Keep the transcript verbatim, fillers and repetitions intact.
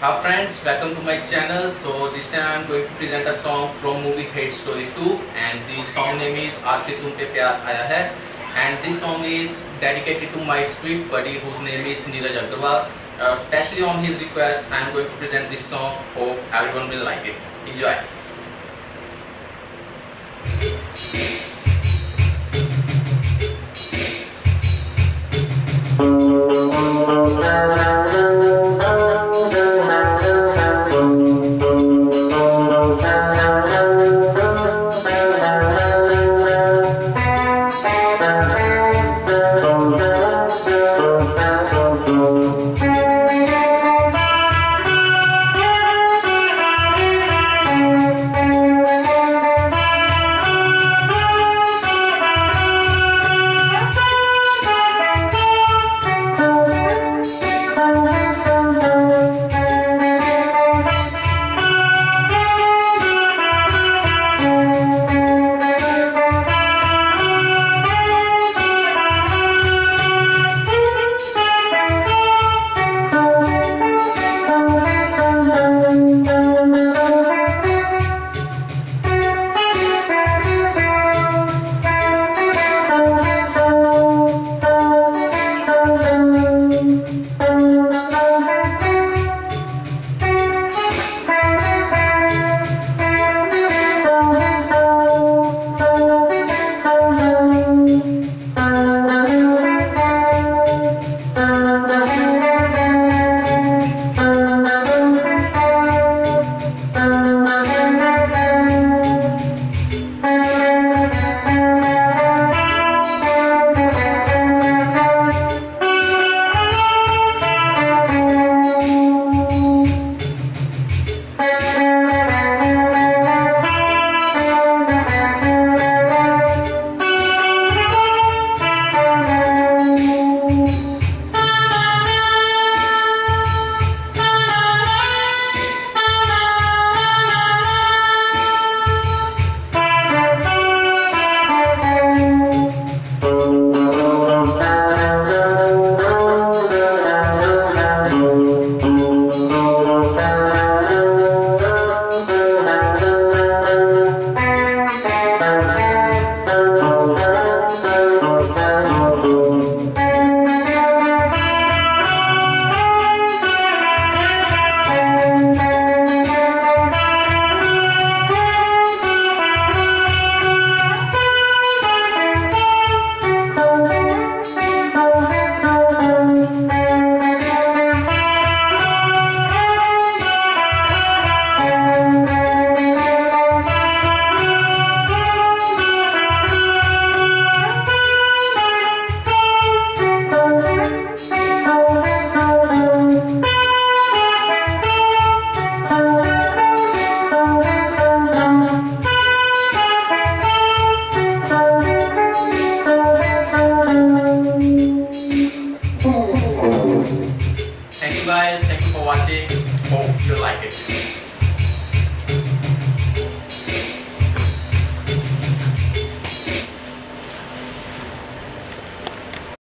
Hi friends, welcome to my channel. So this time I am going to present a song from movie Hate Story two, and the song name is Aaj Phir Tumpe Pyaar Aaya Hai, and this song is dedicated to my sweet buddy whose name is Neeraj Aggarwal. Uh, especially on his request, I am going to present this song. Hope everyone will like it. Enjoy. Thank you guys, thank you for watching, hope you like it.